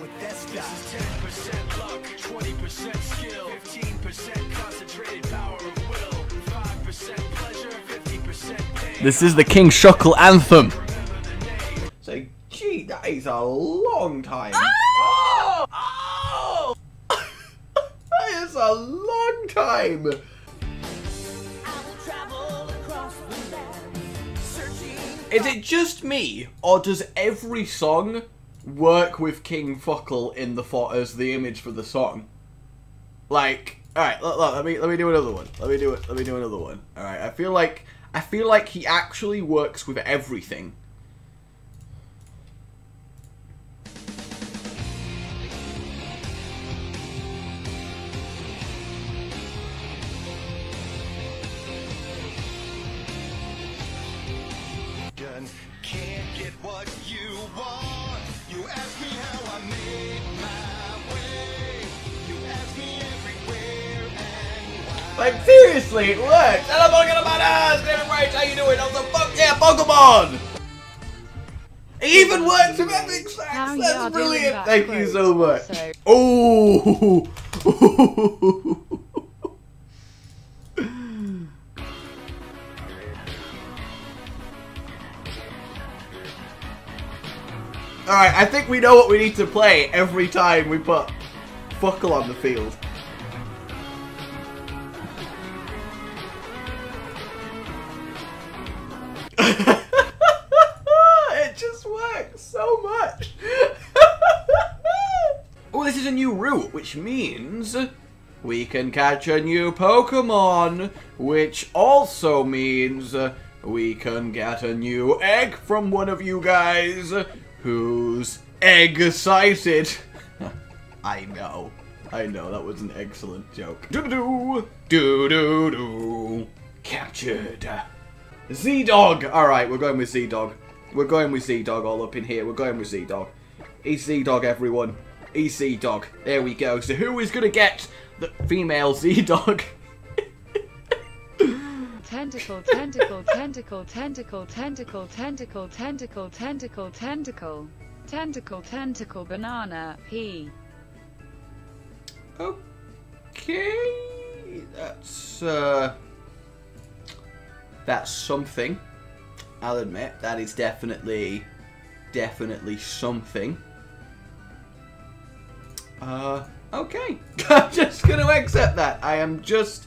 with this guy. This is 10% luck, 20% skill, 15% concentrated power of will, 5% pleasure, 50% pain. This is the King Shuckle anthem. So, gee, that is a long time. Oh! Oh! That is a long time. Is it just me, or does every song work with King Fuckle in the as the image for the song? Like, all right, look, let me do another one. Let me do another one. All right, I feel like he actually works with everything. Can't get what you want. You ask me how I made my way. You ask me everywhere and why. Like, seriously, it works. Hello, Pokemon Matters! Good evening, right? How you doing? I'm the fuck yeah, Pokemon! It even works with Epic Sax! That's brilliant! That Thank you so much. So. Oh! Alright, I think we know what we need to play every time we put Fuckle on the field. It just works so much. Oh, this is a new route, which means we can catch a new Pokemon, which also means we can get a new egg from one of you guys. Who's egg-cited? I know, that was an excellent joke. Doo-doo-doo! Doo-doo-doo! Captured! EZ Dog! Alright, we're going with EZ Dog. We're going with EZ Dog all up in here. We're going with EZ Dog. EZ Dog, everyone. EZ Dog. There we go. So who is gonna get the female EZ Dog? Tentacle, tentacle, tentacle, tentacle, tentacle, tentacle, tentacle, tentacle, tentacle, tentacle, tentacle, banana, P. Okay, that's something. I'll admit, that is definitely something. Okay, I'm just gonna accept that. I am just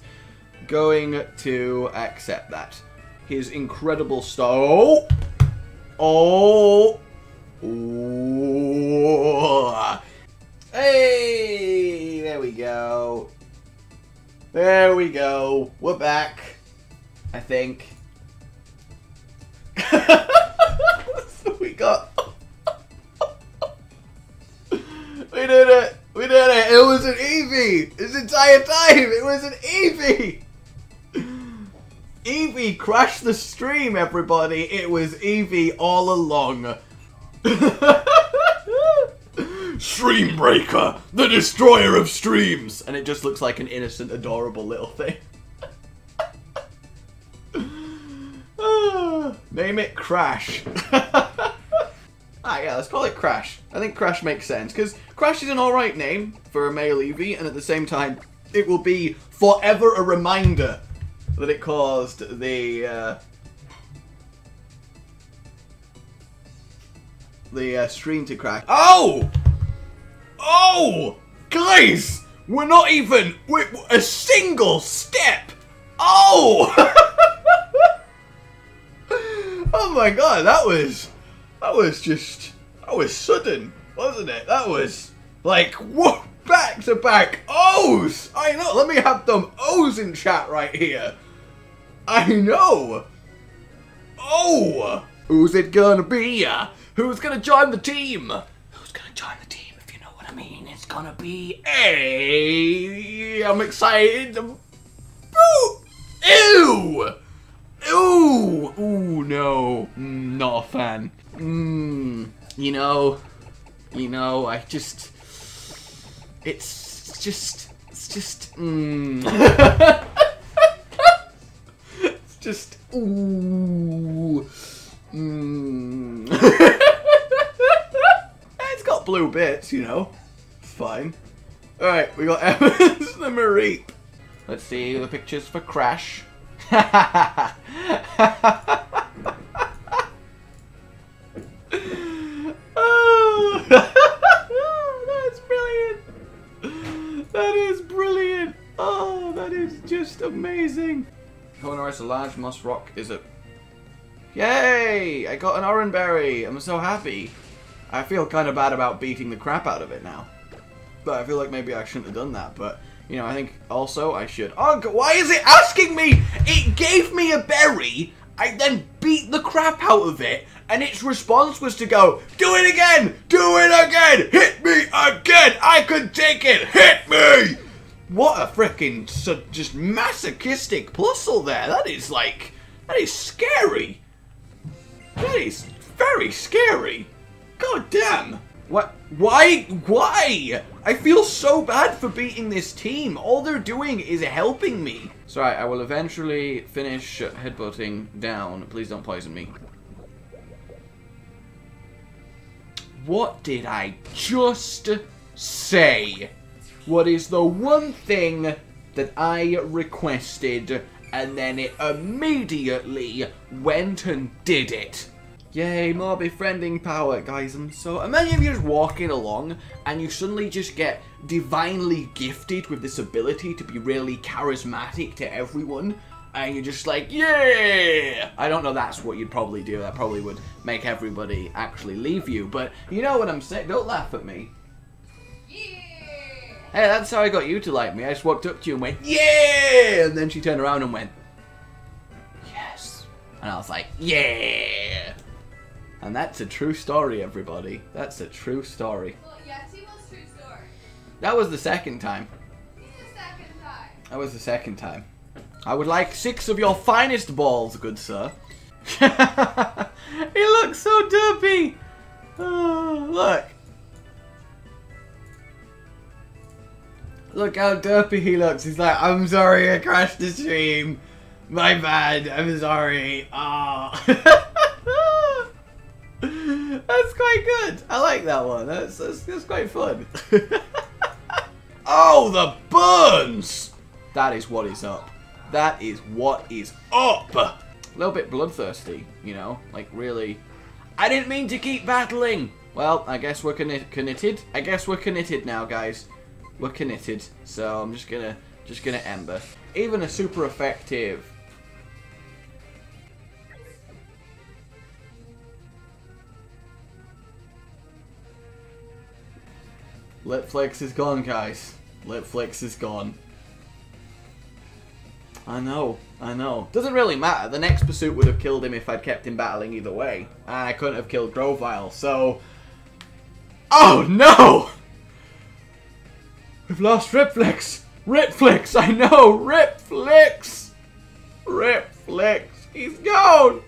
going to accept that. His incredible star. Oh! Oh! Ooh. Hey! There we go. There we go. We're back. I think. So we got. We did it! We did it! It was an Eevee! This entire time! It was an Eevee! Eevee crashed the stream, everybody. It was Eevee all along. Stream Breaker, the destroyer of streams, and it just looks like an innocent, adorable little thing. Name it Crash. Ah, yeah, let's call it Crash. I think Crash makes sense because Crash is an all right name for a male Eevee, and at the same time, it will be forever a reminder that it caused the stream to crash. Oh! Oh! Guys! We're not even with a single step! Oh! Oh my god, that was just, that was sudden, wasn't it? That was like, whoa! Back to back O's! I know, let me have them O's in chat right here. I know. Oh! Who's it gonna be? Who's gonna join the team? Who's gonna join the team, if you know what I mean? It's gonna be a. I'm excited. Boo! Ew! Ooh! Ooh, no. Not a fan. You know, I just. It's just, it's just, ooh, it's got blue bits, you know. It's fine. Alright, we got Evans the Mareep. Let's see the pictures for Crash. Oh, that's brilliant. That is brilliant. Oh, that is just amazing. Honorius, a large moss rock is a... Yay! I got an Oranberry. I'm so happy. I feel kind of bad about beating the crap out of it now. But I feel like maybe I shouldn't have done that, but... You know, I think also I should... Oh, God, why is it asking me? It gave me a berry, I then beat the crap out of it, and its response was to go, do it again! Do it again! Hit me again! I can take it! Hit me! What a frickin' just masochistic puzzle there. That is like... That is scary. That is very scary. God damn. What? Why? Why? I feel so bad for beating this team. All they're doing is helping me. Sorry, I will eventually finish headbutting down. Please don't poison me. What did I just say? What is the one thing that I requested and then it immediately went and did it? Yay, more befriending power. Guys, I'm so... Imagine if you're just walking along and you suddenly just get divinely gifted with this ability to be really charismatic to everyone. And you're just like, yeah! I don't know, that's what you'd probably do. That probably would make everybody actually leave you. But you know what I'm saying. Don't laugh at me. Yeah. Hey, that's how I got you to like me. I just walked up to you and went, yeah! And then she turned around and went, yes. And I was like, yeah! And that's a true story, everybody. That's a true story. Well, yeah, Timo's true story. That was the second time. That was the second time. I would like 6 of your finest balls, good sir. He looks so derpy. Oh, look. Look how derpy he looks. He's like, I'm sorry, I crashed the stream. My bad, I'm sorry. Oh. That's quite good. I like that one. That's quite fun. Oh, the burns! That is what is up. That is what is up. A little bit bloodthirsty, you know, like really. I didn't mean to keep battling. Well, I guess we're knitted. I guess we're knitted now, guys. We're knitted. So I'm just gonna ember. Even a super effective. Litflix is gone, guys. Litflix is gone. I know, I know. Doesn't really matter. The next pursuit would have killed him if I'd kept him battling either way. And I couldn't have killed Grovyle, so... Oh, no! We've lost Ripflix! Ripflix, I know! Ripflix! Ripflix! He's gone!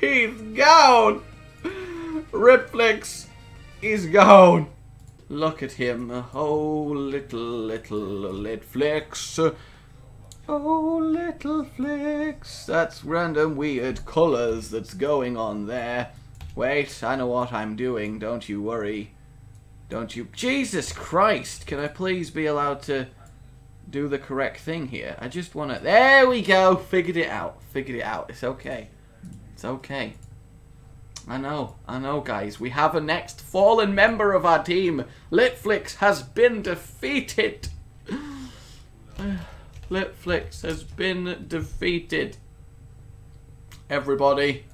He's gone! Ripflix is gone! Look at him. Oh, little Litflix. Oh, little Flix. That's random weird colours that's going on there. Wait, I know what I'm doing. Don't you worry. Don't you... Jesus Christ! Can I please be allowed to do the correct thing here? I just want to... There we go! Figured it out. Figured it out. It's okay. It's okay. I know, guys. We have a next fallen member of our team. Litflix has been defeated. Litflix has been defeated. Everybody.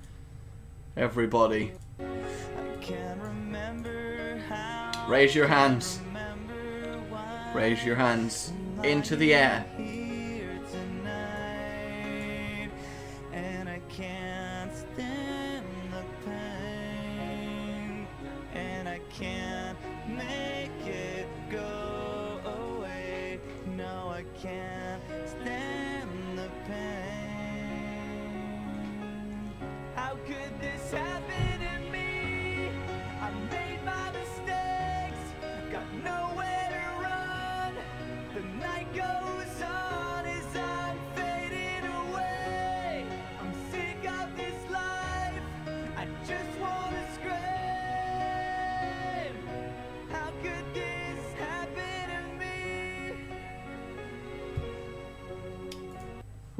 Everybody. Raise your hands. Raise your hands into the air.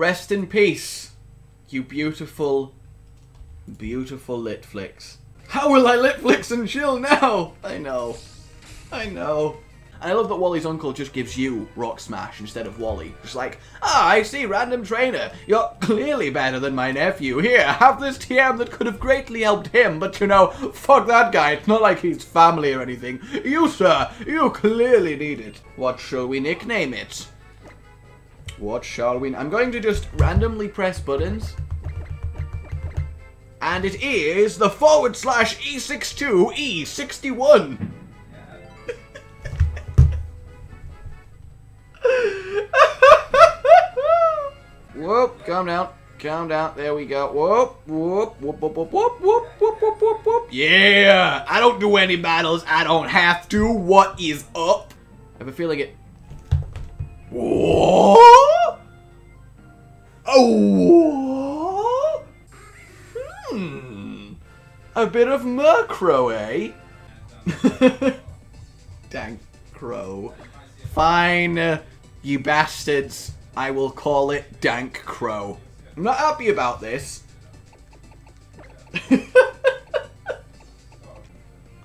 Rest in peace, you beautiful, beautiful Litflix. How will I Litflix and chill now? I know. I know. And I love that Wally's uncle just gives you Rock Smash instead of Wally. Just like, ah, I see, random trainer. You're clearly better than my nephew. Here, have this TM that could have greatly helped him, but you know, fuck that guy. It's not like he's family or anything. You, sir, you clearly need it. What shall we nickname it? What shall we... I'm going to just randomly press buttons. And it is the / E62 E61. Whoop, calm down, there we go. Whoop, whoop, whoop, whoop, whoop, whoop, whoop, whoop, whoop, whoop, whoop. Yeah! I don't do any battles, I don't have to. What is up? I have a feeling it... Whoa! Oh! Hmm. A bit of Murkrow, eh? Dang crow. Fine, you bastards. I will call it Dank Crow. I'm not happy about this.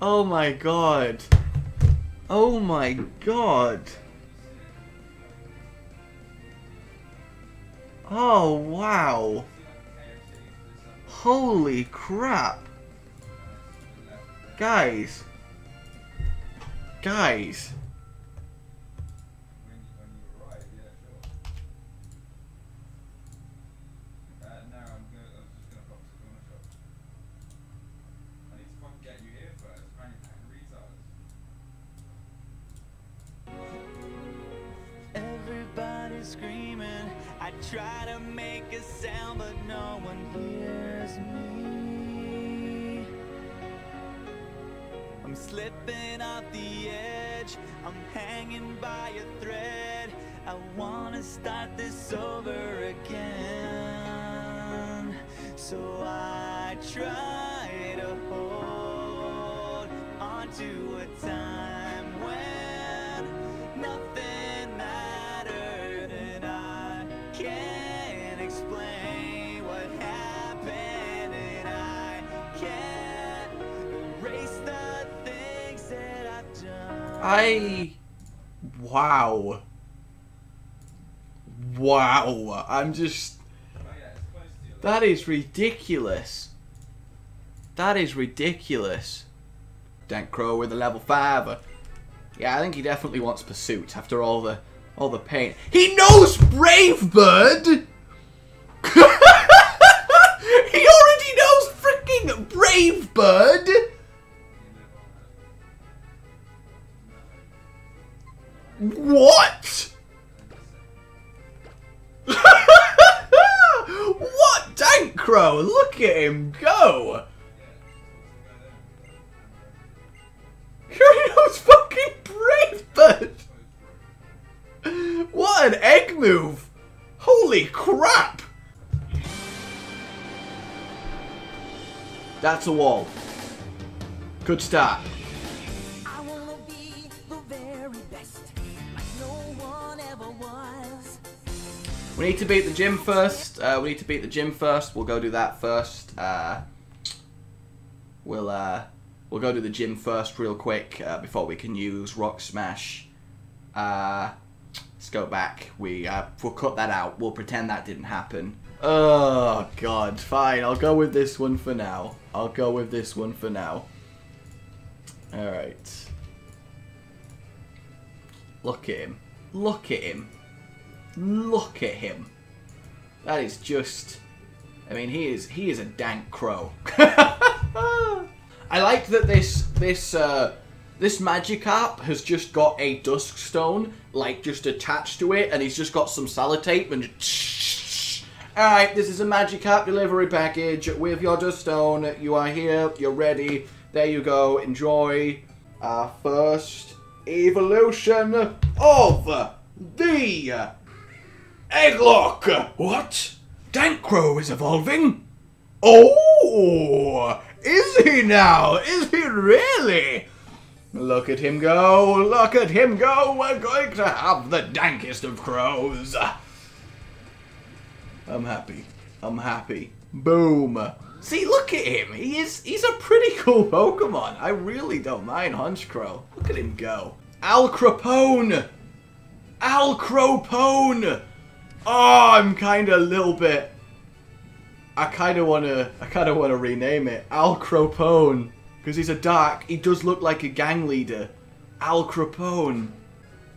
Oh my god. Oh my god. Oh wow. Holy crap. Guys. Guys. Screaming, I try to make a sound, but no one hears me. I'm slipping off the edge, I'm hanging by a thread. I wanna start this over again, so I try to hold onto a time when nothing. Wow. Wow. I'm just... That is ridiculous. That is ridiculous. Dank Crow with a level 5. Yeah, I think he definitely wants Pursuit after all the pain. He knows Brave Bird! He already knows freaking Brave Bird! What? What? Dank Crow, look at him go! He already knows fucking Brave Bird! What an egg move! Holy crap! That's a wall. Good start. We need to beat the gym first. We'll go do that first. We'll go do the gym first real quick before we can use Rock Smash. Let's go back. We'll cut that out. We'll pretend that didn't happen. Oh god. Fine. I'll go with this one for now. All right. Look at him. Look at him. That is just... I mean, he is a Dank Crow. I like that this Magikarp has just got a Dusk Stone, like, just attached to it, and he's just got some sellotape and... Alright, this is a Magikarp delivery package with your Dusk Stone. You are here. You're ready. There you go. Enjoy our first evolution of the... Egglock! What? Dank Crow is evolving? Oh! Is he now? Is he really? Look at him go! Look at him go! We're going to have the dankest of crows! I'm happy. I'm happy. Boom. See, look at him. He's a pretty cool Pokemon. I really don't mind Honchcrow. Look at him go. Alcropone. Alcropone. Oh, I'm kind of a little bit. I kind of want to rename it Alcropone, because he's a dark. He does look like a gang leader. Alcropone.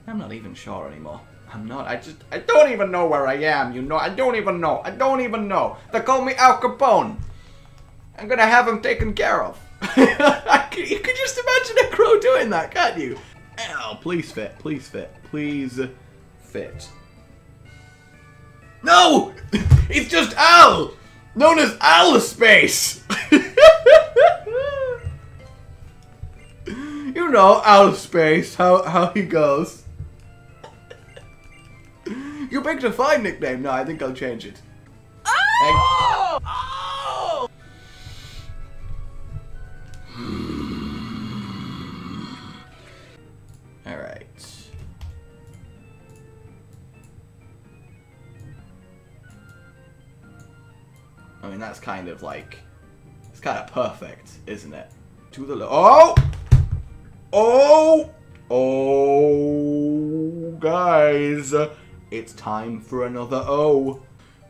I'm not even sure anymore. I'm not. I don't even know where I am, you know. I don't even know. I don't even know. They call me Al Capone. I'm gonna have him taken care of. You can just imagine a crow doing that, can't you? Oh, please fit. Please fit. Please fit. No! It's just Al! Known as Al-Space! You know, Al-Space, how he goes. You picked a fine nickname. No, I think I'll change it. Oh! Oh! All right. I mean, that's kind of like, it's kind of perfect, isn't it? To the oh! Oh! Oh, guys. It's time for another O.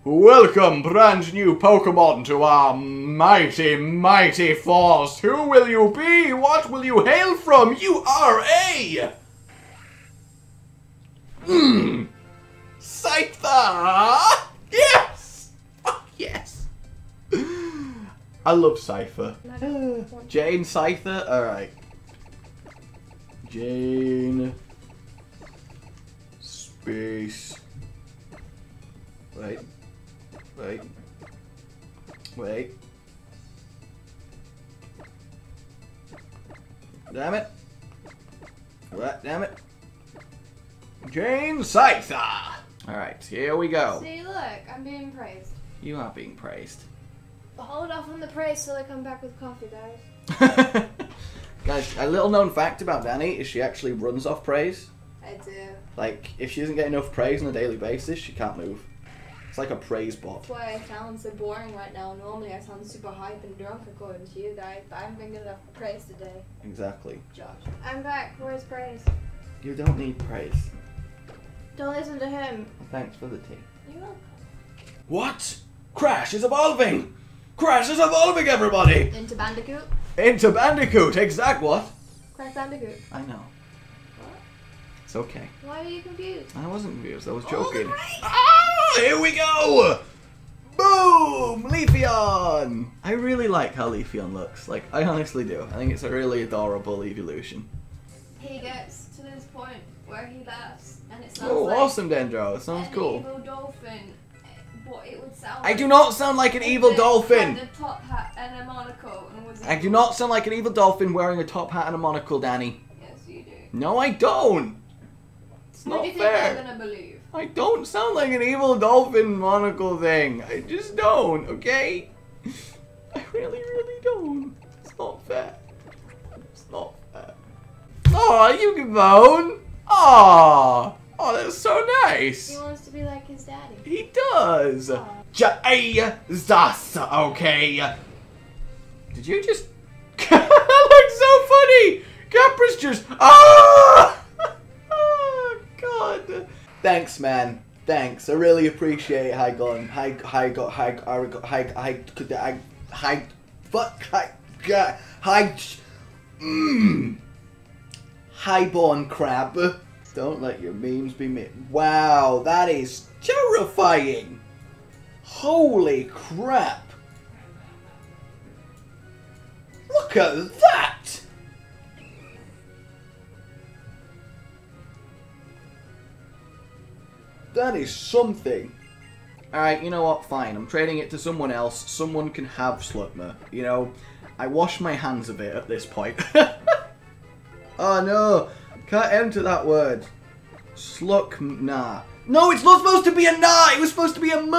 Welcome, brand new Pokemon, to our mighty, mighty force. Who will you be? What will you hail from? You are a... Cypher! Yes! Oh, yes! I love Cypher. Jane Cypher? Alright. Jane... Space. Wait. Wait. Wait. Damn it. What? Damn it. Jane Cypher! Alright, here we go. See, look, I'm being praised. You are being praised. But hold off on the praise till I come back with coffee, guys. Guys, a little known fact about Danny is she actually runs off praise. I do. Like, if she doesn't get enough praise on a daily basis, she can't move. It's like a praise bot. That's why I sound so boring right now. Normally I sound super hype and drunk according to you guys, but I haven't been good enough for praise today. Exactly. Josh. I'm back. Where's praise? You don't need praise. Don't listen to him. Thanks for the tea. You're welcome. What? Crash is evolving! Crash is evolving, everybody! Into Bandicoot? Into Bandicoot! Exact what? Crash Bandicoot. I know. It's okay. Why are you confused? I wasn't confused. I was joking. Right. Ah! Here we go! Boom! Leafeon! I really like how Leafeon looks. Like, I honestly do. I think it's a really adorable evolution. He gets to this point where he laughs, and it sounds like... Oh, awesome, Dendro. It sounds cool. An evil dolphin. What it would sound like. I do not sound like an evil dolphin! With a top hat and a monocle. I do not sound like an evil dolphin wearing a top hat and a monocle, Danny. Yes, you do. No, I don't! It's not fair. Think they're gonna believe? I don't sound like an evil dolphin monocle thing. I just don't, okay? I really, really don't. It's not fair. It's not fair. Aw, you can moan. Aw. Oh, that's so nice. He wants to be like his daddy. He does. J-A-Z-A-S, okay? Did you just... That looks so funny. Capra's just... Ah! God. Thanks, man. Thanks. I really appreciate it. Highborn crab. Don't let your memes be me. Wow, that is terrifying. Holy crap. Look at that. That is something. Alright, you know what? Fine. I'm trading it to someone else. Someone can have Slukna. You know, I wash my hands of it at this point. Oh no! Can't enter that word. Slukna. No, it's not supposed to be a na! It was supposed to be a m!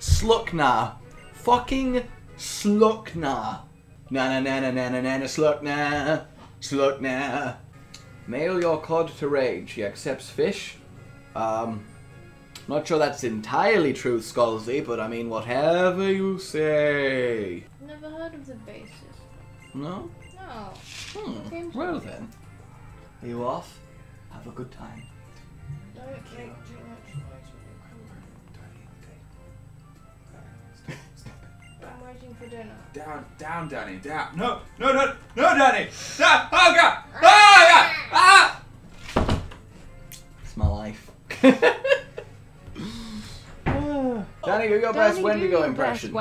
Slukna. Fucking Slukna. Na na na na na na na Slukna. Slukna. Mail your cod to Rage. He accepts fish. Not sure that's entirely true, Scalzy, but I mean, whatever you say. Never heard of the bassist. No? No. Hmm. Well then. Are you off? Have a good time. Okay. I'm waiting for dinner. Down, Danny, down. No, Danny! No! Oh god! Oh god! Ah! It's my life. Danny, do your best Wendigo impression.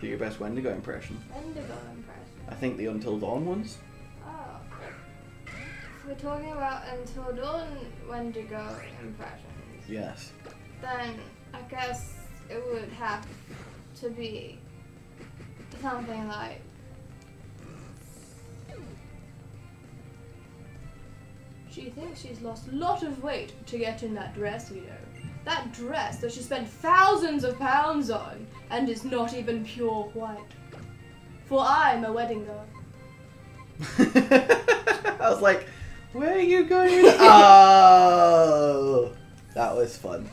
Do your best Wendigo impression. I think the Until Dawn ones. Oh. If we're talking about Until Dawn Wendigo impressions. Yes. Then I guess it would have to be something like she thinks she's lost a lot of weight to get in that dress, you know. That dress that she spent thousands of pounds on and is not even pure white. For I'm a wedding girl. I was like, where are you going? Oh, that was fun.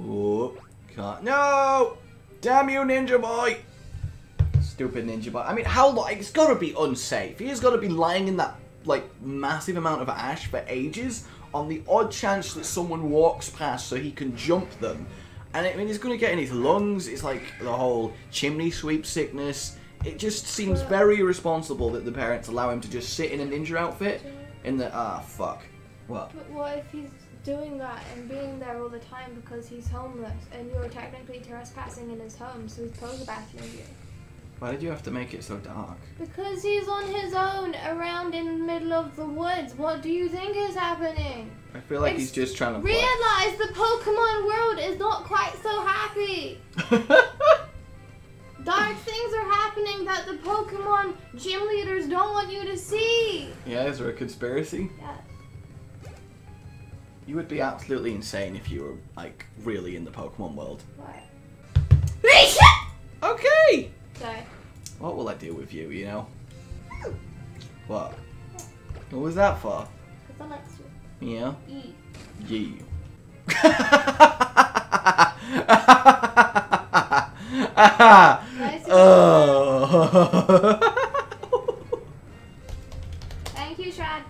Oh, can't. No! Damn you, ninja boy! Stupid ninja boy. I mean, how long? It's gotta be unsafe. He's gotta be lying in that, like, massive amount of ash for ages on the odd chance that someone walks past so he can jump them. And I mean, it's gonna get in his lungs. It's like the whole chimney sweep sickness. It just seems very irresponsible that the parents allow him to just sit in a ninja outfit in the, fuck. What? But what if he's doing that and being there all the time because he's homeless and you're technically trespassing in his home, so he's photographing you? Why did you have to make it so dark? Because he's on his own around in the middle of the woods. What do you think is happening? I feel like he's just trying to realize the Pokemon world is not quite so happy. Dark things are happening that the Pokemon gym leaders don't want you to see. Yeah, is there a conspiracy? Yeah. You would be absolutely insane if you were, like, really in the Pokemon world. Why? Okay! Sorry. What will I do with you, you know? What? Yeah. What was that for? Because I like you. Yeah? Yee. Oh. Thank you, Shrad.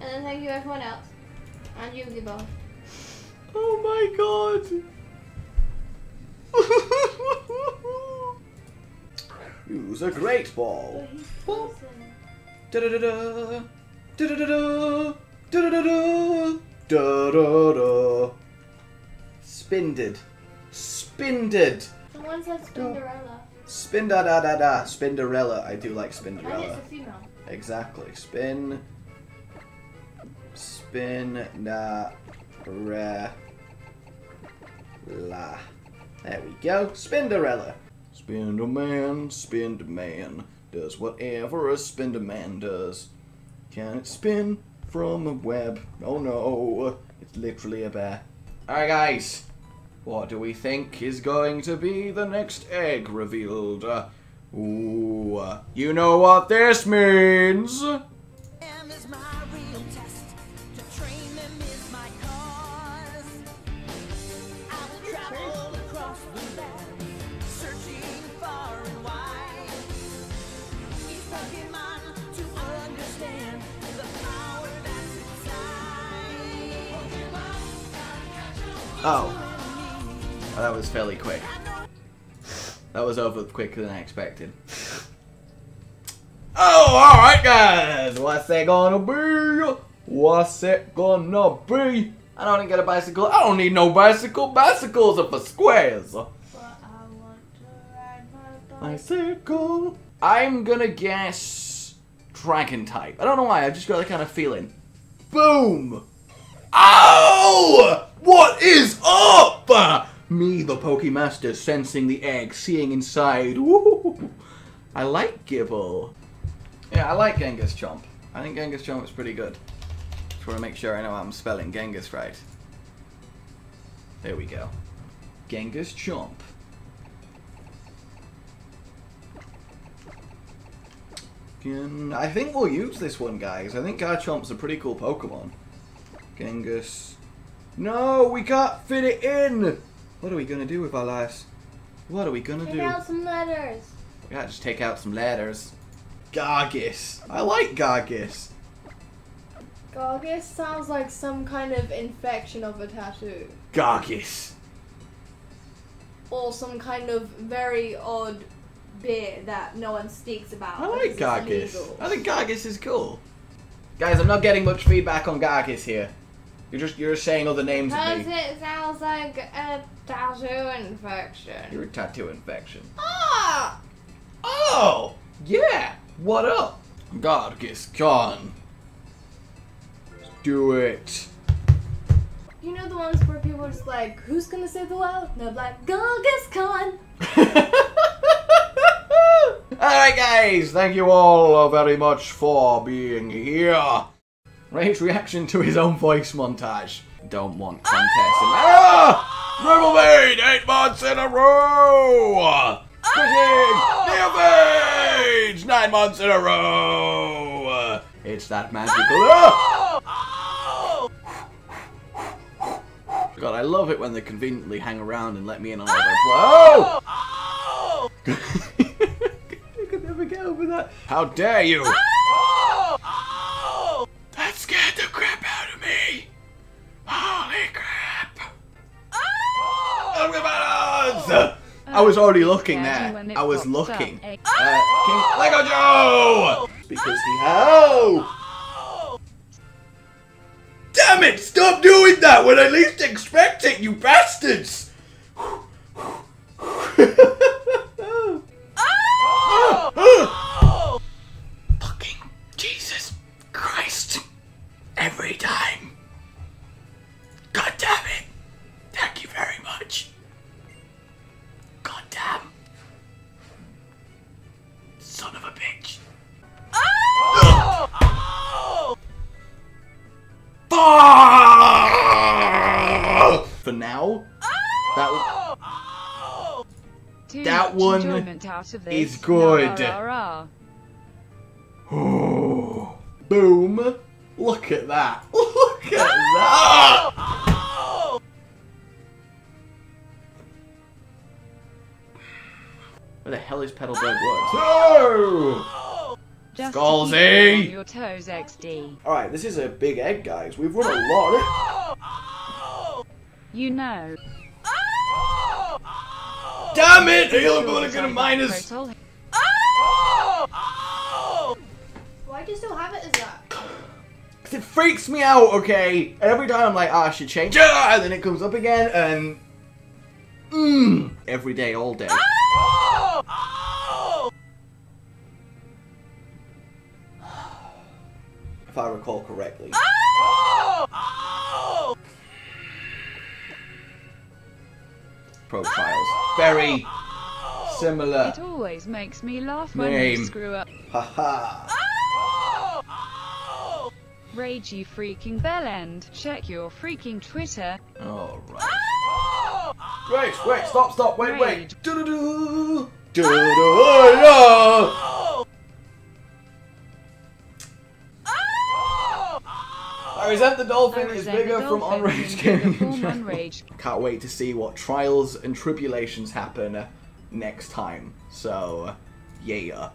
And then thank you everyone else. And you, Gibble. Oh my god! Use a great ball. Da-da-da-da. Da-da-da-da. Da-da-da-da. Da-da-da. Spinded. Someone said Spinderella. Spin-da-da-da-da. Spinderella. I do like Spinderella. And it's a female. Exactly. Spinderella. There we go. Spinderella. Spinderman does whatever a Spinderman does. Can it spin from a web? Oh no, it's literally a bear. Alright guys, what do we think is going to be the next egg revealed? Ooh, you know what this means! Oh, that was fairly quick. That was over quicker than I expected. Oh, alright guys! What's that gonna be? What's it gonna be? I don't get a bicycle. I don't need no bicycle. Bicycles are for squares. But I want to ride my bicycle. I'm gonna guess dragon type. I don't know why, I've just got that kind of feeling. Boom! Oh! What is up? Me, the Pokemaster, sensing the egg, seeing inside. Woo! I like Gibble. Yeah, I like Genghis Chomp. I think Genghis Chomp is pretty good. Just want to make sure I know how I'm spelling Genghis right. There we go. Genghis Chomp. Dragon. I think we'll use this one, guys. I think Garchomp's a pretty cool Pokemon. Genghis. No, we can't fit it in! What are we gonna do with our lives? What are we gonna do? Take out some letters. We gotta just take out some letters. Gargis. I like Gargis. Gargis sounds like some kind of infection of a tattoo. Gargis. Or some kind of very odd beer that no one speaks about. I like Gargis. I think Gargis is cool. Guys, I'm not getting much feedback on Gargis here. You're just saying other names at me. Because it sounds like a tattoo infection. You're a tattoo infection. Ah! Oh! Yeah! What up? Gargis Khan. Do it. You know the ones where people are just like, who's gonna save the world? And they're like, Gargis Khan. Alright guys, thank you all very much for being here. Ray's reaction to his own voice montage. Don't want contest. Rebel Maid, 8 months in a row! Critic! New Age, 9 months in a row! It's that magical... God, I love it when they conveniently hang around and let me in on their play. Oh! I could never get over that. How dare you! That scared the crap out of me! Holy crap! Look at my odds! I was already looking there. I was looking. King Lego Joe! Because he had... Oh! Damn it! Stop doing that when I least expect it, you bastards! Oh! Oh! Fucking Jesus Christ! Every time! God damn it! Thank you very much! God damn! Son of a bitch! Oh! Oh! For now, that one is good. Oh, boom! Look at that! Look at that! Where the hell is Pedalberg works? No! Scalzy! Your toes, XD. All right, this is a big egg, guys. We've run a lot. You know. Damn it! Are you going to minus? Why do you still have it as that? Because it freaks me out. Okay, and every time I'm like, I should change it, and then it comes up again, and every day, all day. If I recall correctly. Oh! Oh! Profiles. Oh! Very similar. It always makes me laugh when you screw up. Haha. Oh! Oh! Rage, you freaking bell end. Check your freaking Twitter. Alright. Oh! Oh! Wait, stop, wait. Do-do-do. Do-do-do. I resent the dolphin is bigger from Onrage games. Can't wait to see what trials and tribulations happen next time. So, yeah.